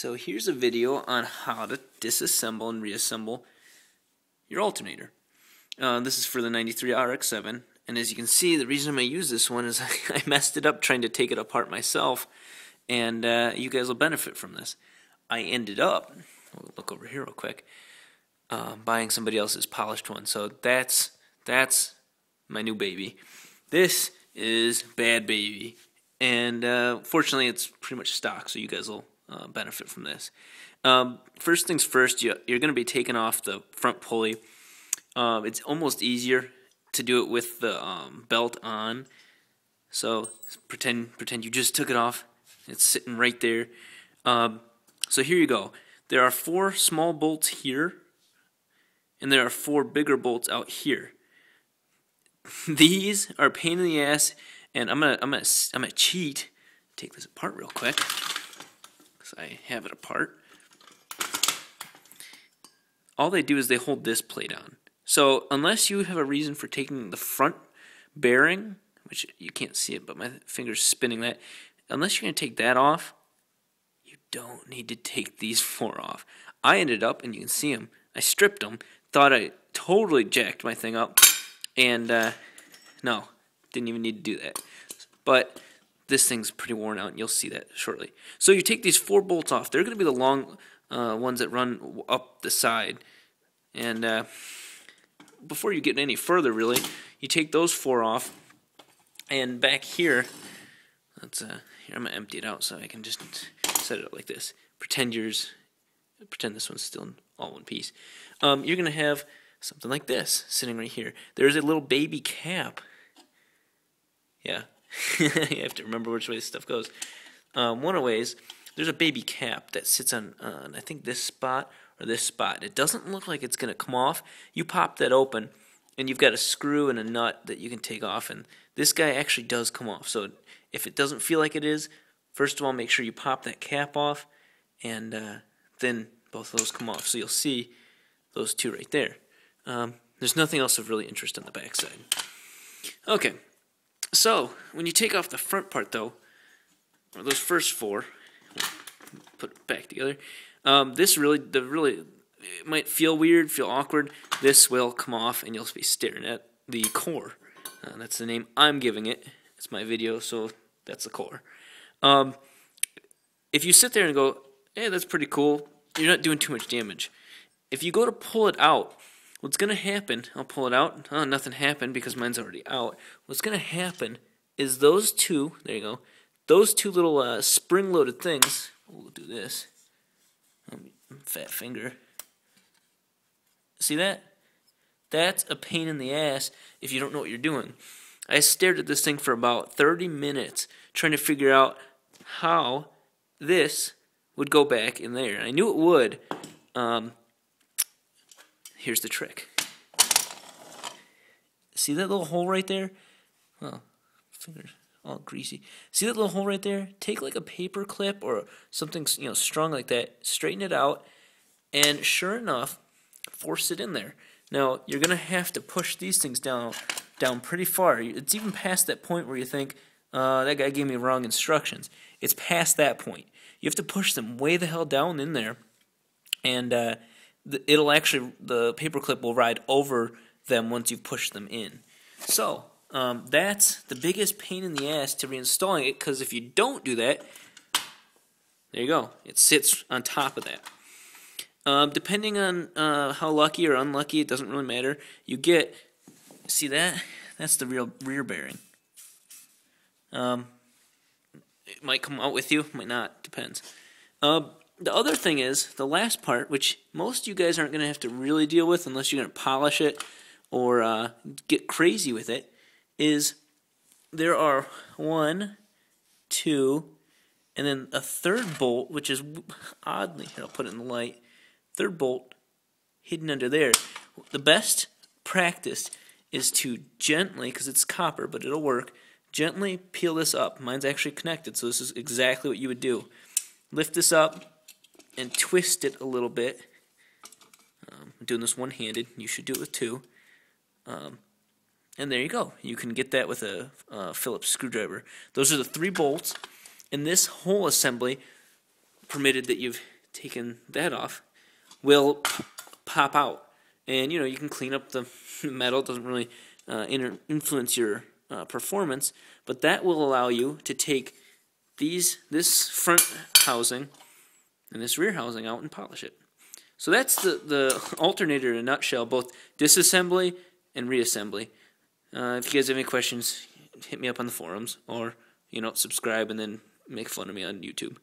So here's a video on how to disassemble and reassemble your alternator. This is for the 93 RX7, and as you can see, the reason I use this one is I messed it up trying to take it apart myself, and you guys will benefit from this. I ended up, we'll look over here real quick, buying somebody else's polished one. So that's my new baby. This is bad baby, and fortunately it's pretty much stock, so you guys will benefit from this. First things first, you're going to be taking off the front pulley. It's almost easier to do it with the belt on. So pretend you just took it off. It's sitting right there. So here you go. There are 4 small bolts here, and there are 4 bigger bolts out here. These are a pain in the ass, and I'm gonna cheat. Take this apart real quick, because I have it apart. All they do is they hold this plate on. So unless you have a reason for taking the front bearing, which you can't see it, but my finger's spinning that, unless you're going to take that off, you don't need to take these 4 off. I ended up, and you can see them, I stripped them, thought I totally jacked my thing up, and no, didn't even need to do that. But this thing's pretty worn out, and you'll see that shortly. So you take these 4 bolts off. They're going to be the long ones that run up the side, and before you get any further, really, you take those 4 off, and back here, here I'm gonna empty it out so I can just set it up like this. Pretend this one's still all one piece. You're gonna have something like this sitting right here. There's a little baby cap. Yeah, you have to remember which way this stuff goes. One of the ways. There's a baby cap that sits on I think this spot or this spot. It doesn't look like it's going to come off. You pop that open, and you've got a screw and a nut that you can take off, and this guy actually does come off. So if it doesn't feel like it is, first of all, make sure you pop that cap off, and then both of those come off. So you'll see those 2 right there. There's nothing else of really interest on the back side. Okay, so when you take off the front part, though, or those first 4, put it back together. It might feel weird, feel awkward. This will come off, and you'll be staring at the core. That's the name I'm giving it. It's my video, so that's the core. If you sit there and go, "Hey, that's pretty cool," you're not doing too much damage. If you go to pull it out, what's going to happen? I'll pull it out. Oh, nothing happened because mine's already out. What's going to happen is those 2. There you go. Those 2 little spring-loaded things. We'll do this. Fat finger. See that? That's a pain in the ass if you don't know what you're doing. I stared at this thing for about 30 minutes trying to figure out how this would go back in there. I knew it would. Here's the trick. See that little hole right there? Well, fingers all greasy. See that little hole right there? Take like a paper clip or something, you know, strong like that, straighten it out, and sure enough, force it in there. Now, you're going to have to push these things down pretty far. It's even past that point where you think, that guy gave me wrong instructions. It's past that point. You have to push them way the hell down in there, and the paper clip will ride over them once you've pushed them in. So, that's the biggest pain in the ass to reinstalling it, because if you don't do that, there you go. It sits on top of that. Depending on how lucky or unlucky, it doesn't really matter. You get, see that? That's the real rear bearing. It might come out with you, might not, depends. The other thing is, the last part, which most of you guys aren't going to have to really deal with unless you're going to polish it or get crazy with it, is there are 1, 2, and then a 3rd bolt, which is oddly, here, I'll put it in the light, 3rd bolt hidden under there. The best practice is to gently, because it's copper, but it'll work, gently peel this up. Mine's actually connected, so this is exactly what you would do. Lift this up and twist it a little bit. I'm doing this one-handed. You should do it with 2. And there you go. You can get that with a Phillips screwdriver. Those are the 3 bolts. And this whole assembly permitted that you've taken the head off, will pop out. And, you know, you can clean up the metal. It doesn't really influence your performance, but that will allow you to take this front housing and this rear housing out and polish it. So that's the alternator in a nutshell, both disassembly and reassembly. If you guys have any questions, hit me up on the forums, or, you know, subscribe and then make fun of me on YouTube.